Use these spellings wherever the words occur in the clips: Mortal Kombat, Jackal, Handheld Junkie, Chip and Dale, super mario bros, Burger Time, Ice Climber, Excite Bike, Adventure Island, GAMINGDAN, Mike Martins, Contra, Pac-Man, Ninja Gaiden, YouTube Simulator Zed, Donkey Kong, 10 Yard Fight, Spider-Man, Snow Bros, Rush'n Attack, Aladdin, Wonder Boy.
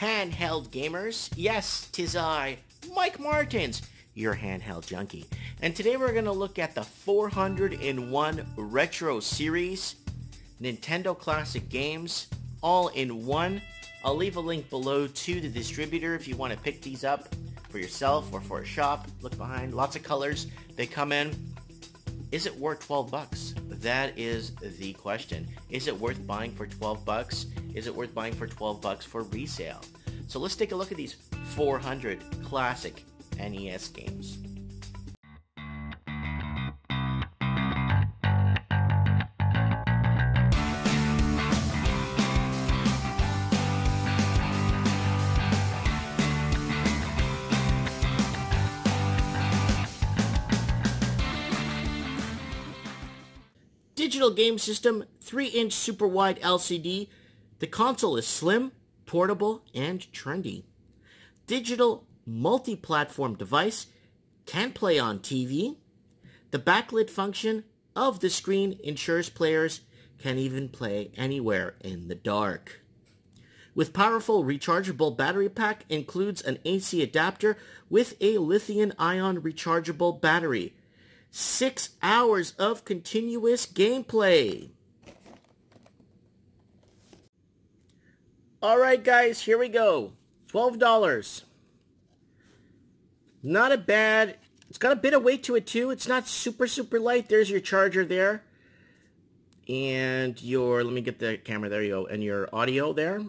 Handheld gamers, yes, tis I, Mike Martins, your Handheld Junkie, and today we're going to look at the 401 Retro Series Nintendo Classic Games, all in one. I'll leave a link below to the distributor if you want to pick these up for yourself or for a shop. Look behind, lots of colors, they come in. Is it worth 12 bucks? That is the question. Is it worth buying for 12 bucks? Is it worth buying for 12 bucks for resale? So let's take a look at these 400 classic NES games. Digital game system, 3-inch super wide LCD. The console is slim, portable, and trendy. Digital multi-platform device, can play on TV. The backlit function of the screen ensures players can even play anywhere in the dark. With powerful rechargeable battery pack, includes an AC adapter with a lithium-ion rechargeable battery. 6 hours of continuous gameplay. Alright guys, here we go. $12. Not a bad, it's got a bit of weight to it too. It's not super, super light. There's your charger there. And your, let me get the camera, there you go. And your audio there.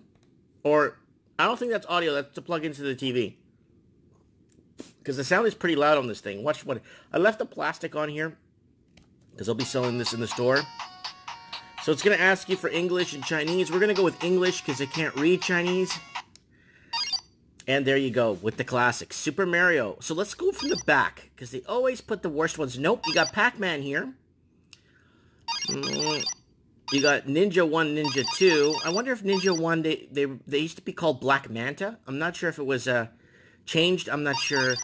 Or, I don't think that's audio, that's to plug into the TV. Because the sound is pretty loud on this thing. Watch what I left the plastic on here, because I'll be selling this in the store. So it's going to ask you for English and Chinese. We're going to go with English because I can't read Chinese. And there you go with the classic Super Mario. So let's go from the back, because they always put the worst ones. Nope, you got Pac-Man here. You got Ninja 1, Ninja 2. I wonder if Ninja 1, they used to be called Black Manta. I'm not sure if it was changed. I'm not sure.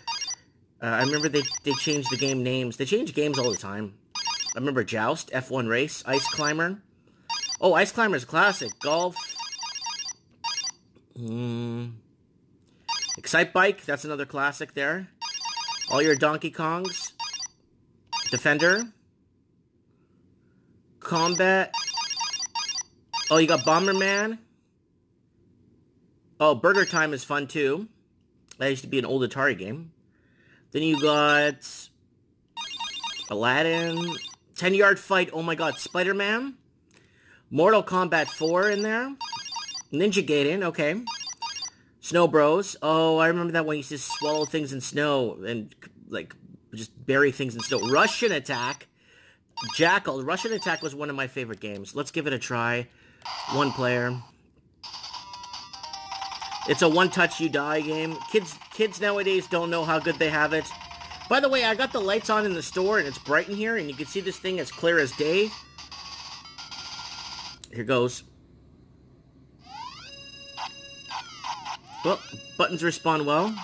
I remember they changed the game names. They change games all the time. I remember Joust, F1 Race, Ice Climber. Oh, Ice Climber's classic. Golf. Excite Bike, that's another classic there. All your Donkey Kongs. Defender. Combat. Oh, you got Bomberman. Oh, Burger Time is fun too. That used to be an old Atari game. Then you got Aladdin, 10 Yard Fight, oh my god, Spider-Man, Mortal Kombat 4 in there, Ninja Gaiden, okay, Snow Bros, oh, I remember that one, you used to swallow things in snow, and, like, just bury things in snow. Rush'n Attack, Jackal, Rush'n Attack was one of my favorite games. Let's give it a try, one player. It's a one-touch, you die game. Kids nowadays don't know how good they have it. By the way, I got the lights on in the store, and it's bright in here, and you can see this thing as clear as day. Here goes. Well, buttons respond well.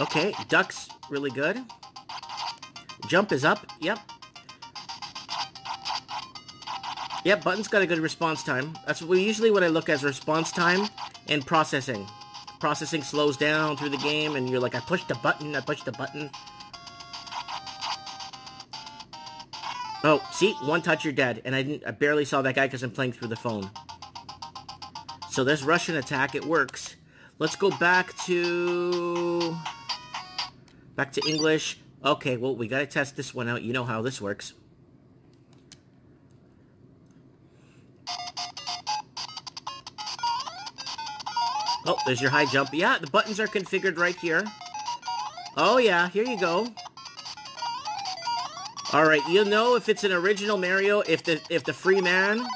Okay, ducks, really good. Jump is up, yep. Yep, buttons got a good response time. That's usually what I look as response time. And processing. Processing slows down through the game, and you're like, I pushed the button, I pushed the button. Oh, see? One touch, you're dead. And I barely saw that guy because I'm playing through the phone. So there's Rush'n Attack. It works. Let's go back to... back to English. Okay, well, we gotta test this one out. You know how this works. Oh, there's your high jump. Yeah, the buttons are configured right here. Oh, yeah, here you go. All right, you'll know if it's an original Mario, if the free man.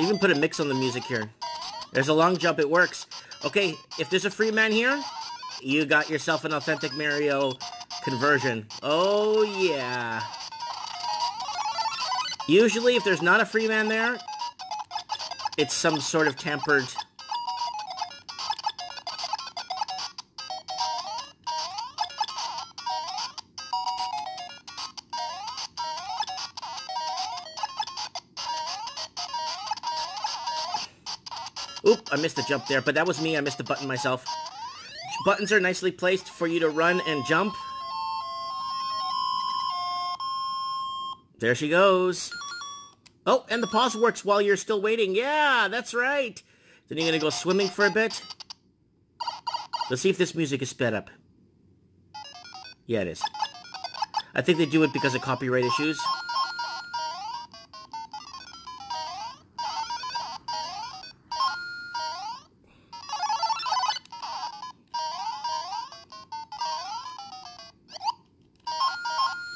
Even put a mix on the music here. There's a long jump, it works. Okay, if there's a free man here, you got yourself an authentic Mario conversion. Oh, yeah. Usually, if there's not a free man there, it's some sort of tampered. Oop, I missed the jump there, but that was me. I missed the button myself. Buttons are nicely placed for you to run and jump. There she goes. Oh, and the pause works while you're still waiting. Yeah, that's right. Then you're going to go swimming for a bit. Let's see if this music is sped up. Yeah, it is. I think they do it because of copyright issues.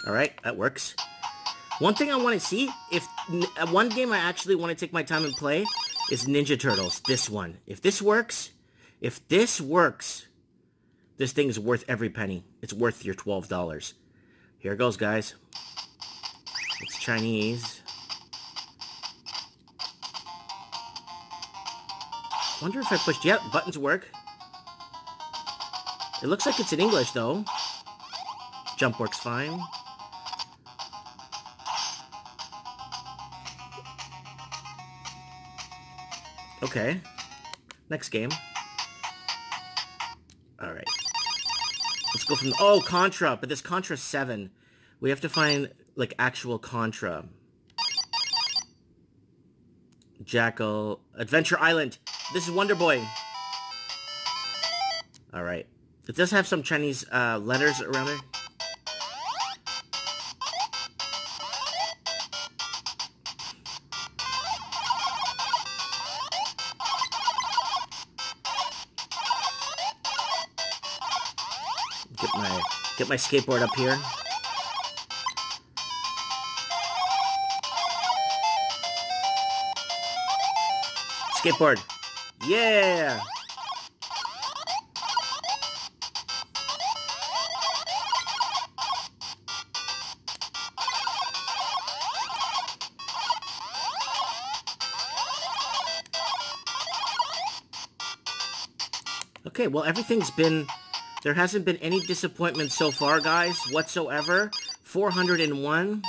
Alright, that works. One thing I want to see, if one game I actually want to take my time and play, is Ninja Turtles, this one. If this works, this thing is worth every penny. It's worth your $12. Here it goes, guys. It's Chinese. Wonder if I pushed... Yep, buttons work. It looks like it's in English, though. Jump works fine. Okay. Next game. Alright. Let's go from... Oh, Contra! But this Contra 7. We have to find, like, actual Contra. Jackal. Adventure Island! This is Wonder Boy! Alright. It does have some Chinese letters around there. Get my skateboard up here. Skateboard. Yeah! Okay, well, everything's been... There hasn't been any disappointment so far, guys, whatsoever. 401.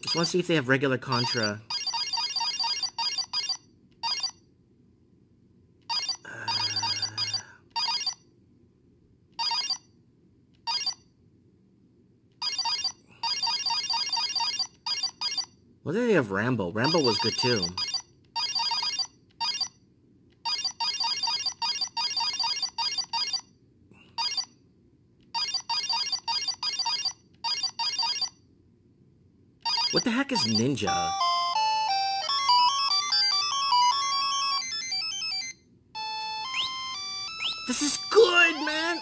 Just want to see if they have regular Contra. What do they have? Rambo. Rambo was good, too. What the heck is Ninja? This is good, man!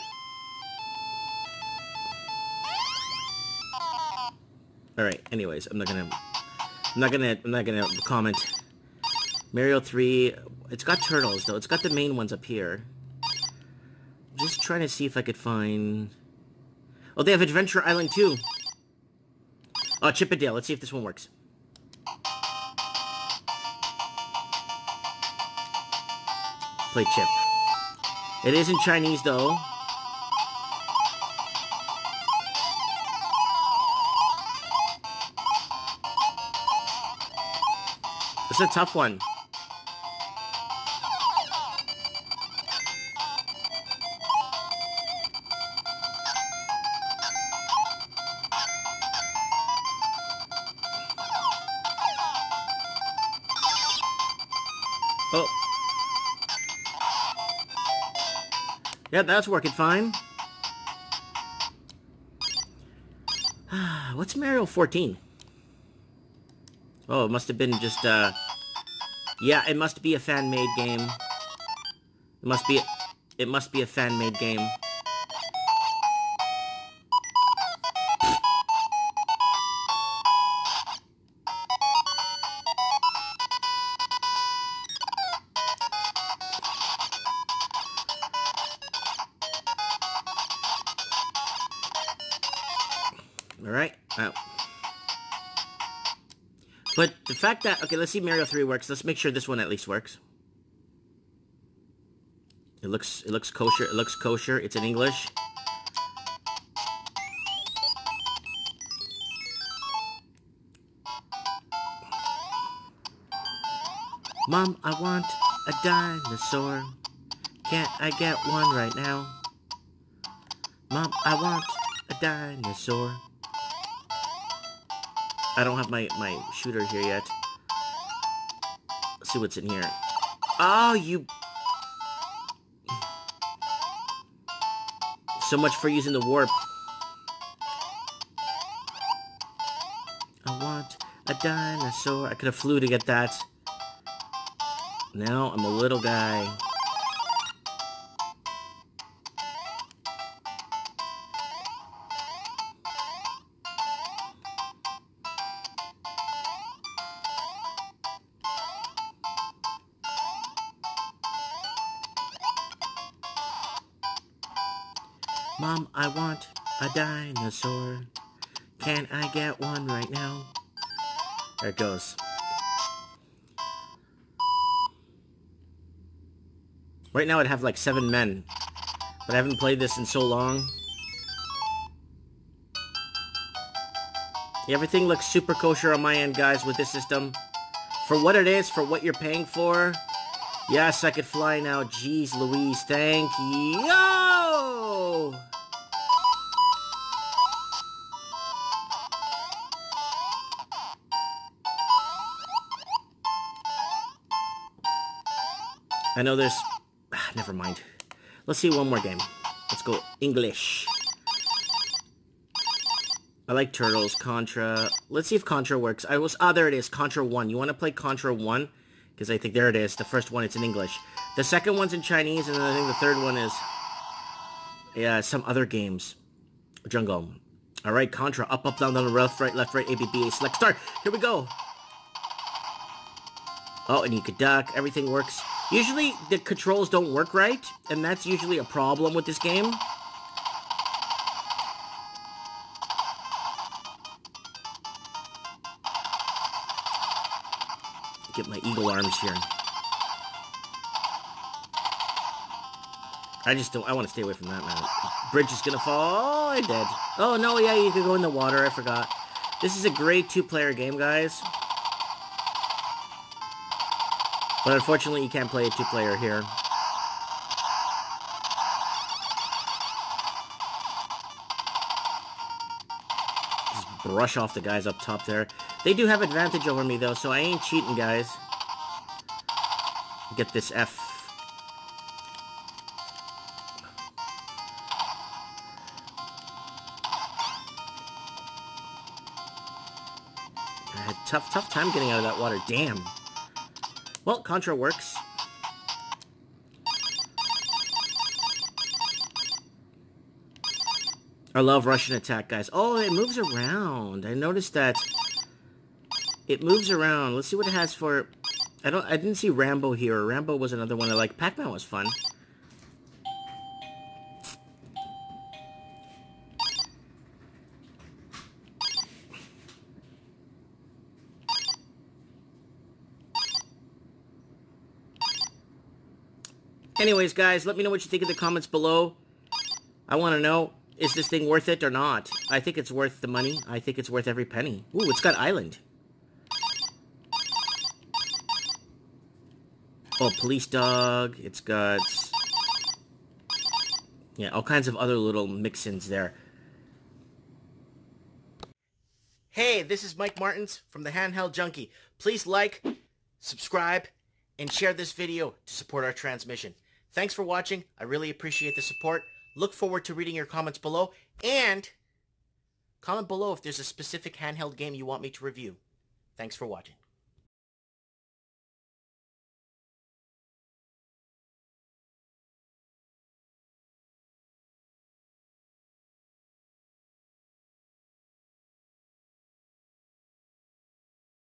Alright, anyways, I'm not gonna comment. Mario 3, it's got turtles though, it's got the main ones up here. I'm just trying to see if I could find... Oh, they have Adventure Island too! Oh, Chip and Dale. Let's see if this one works. Play Chip. It is in Chinese, though. It's a tough one. Oh. Yeah, that's working fine. What's Mario 14? Oh, it must have been just, Yeah, it must be a fan-made game. It must be a fan-made game. Alright, but the fact that... Okay, let's see if Mario 3 works. Let's make sure this one at least works. It looks kosher. It looks kosher. It's in English. Mom, I want a dinosaur. Can't I get one right now? Mom, I want a dinosaur. I don't have my shooter here yet. Let's see what's in here. Oh, you... So much for using the warp. I want a dinosaur. I could have flew to get that. Now I'm a little guy. Mom, I want a dinosaur. Can I get one right now? There it goes. Right now I'd have like 7 men, but I haven't played this in so long. Everything looks super kosher on my end, guys, with this system. For what it is, for what you're paying for. Yes, I could fly now. Jeez Louise, thank you! I know there's... Never mind. Let's see one more game. Let's go English. I like Turtles, Contra. Let's see if Contra works. There it is, Contra 1. You want to play Contra 1? Because I think there it is. The first one, it's in English. The second one's in Chinese, and then I think the third one is... Yeah, some other games. Jungle. Alright, Contra. Up, up, down, down, left, right, A, B, B, A, select, start. Here we go. Oh, and you could duck. Everything works. Usually, the controls don't work right, and that's usually a problem with this game. Get my eagle arms here. I just don't... I want to stay away from that, man. Bridge is gonna fall. I did. Oh, no, yeah, you could go in the water. I forgot. This is a great 2-player game, guys. But unfortunately, you can't play a 2-player here. Just brush off the guys up top there. They do have advantage over me, though, so I ain't cheating, guys. Get this F. I had a tough time getting out of that water. Damn. Well, Contra works. I love Rush'n Attack, guys. Oh, it moves around. I noticed that it moves around. Let's see what it has for... I didn't see Rambo here. Rambo was another one I like. Pac-Man was fun. Anyways, guys, let me know what you think in the comments below. I want to know, is this thing worth it or not? I think it's worth the money. I think it's worth every penny. Ooh, it's got Island. Oh, Police Dog. It's got... Yeah, all kinds of other little mix-ins there. Hey, this is Mike Martins from the Handheld Junkie. Please like, subscribe, and share this video to support our transmission. Thanks for watching. I really appreciate the support. Look forward to reading your comments below, and comment below if there's a specific handheld game you want me to review. Thanks for watching.